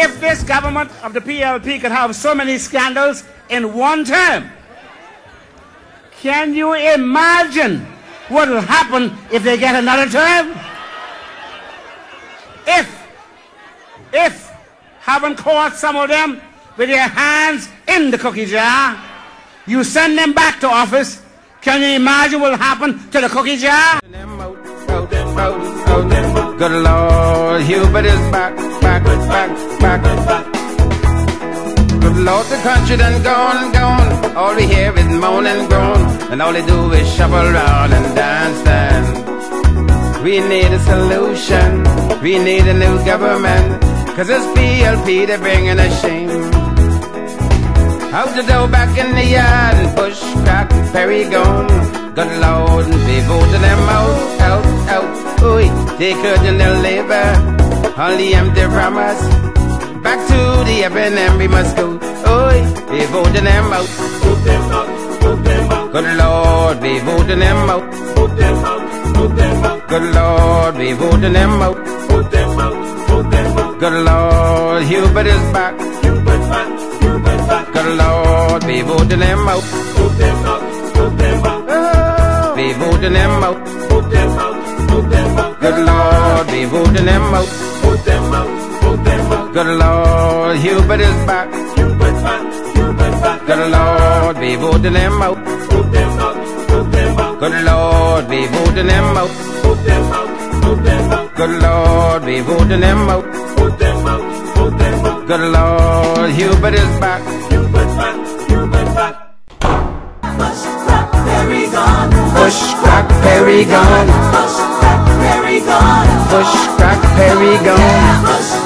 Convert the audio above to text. If this government of the PLP could have so many scandals in one term, can you imagine what will happen if they get another term? If having caught some of them with their hands in the cookie jar, you send them back to office, can you imagine what will happen to the cookie jar? Good Lord, Hubert is back. Good Lord, the country done gone. All we hear is moan and groan, and all they do is shuffle around and dance then. We need a solution, we need a new government, 'cause it's PLP, they're bringing a shame. Out the door, back in the yard, and push, crack, Perry gone. Good Lord, and be voting them out. Ooh, they couldn't deliver on the empty promise. Back to the FNM, we must go. Ooh, be voting them out. Vote them out, vote them out. Good Lord, be voting them out. Vote them out, vote them out. Good Lord, be voting them out. Vote them out, vote them out. Good Lord, Hubert is back. Good Lord, be voting them out. Vote them out, vote them out. Oh, be voting them out. Vote them out, vote them out. Good Lord, be voting them out. Vote them out, vote them out. Good Lord, Hubert is back. Hubert back, Hubert back. Good Lord, be voting them out. Vote them out, vote them out. Good Lord, be voting them out. Vote them out, vote them out. Good Lord, be voting them out. Vote them out, vote them out. Good Lord, Hubert is back. Push, crack, Perry gone. Push, crack, Perry gone. Push, crack, Perry gone.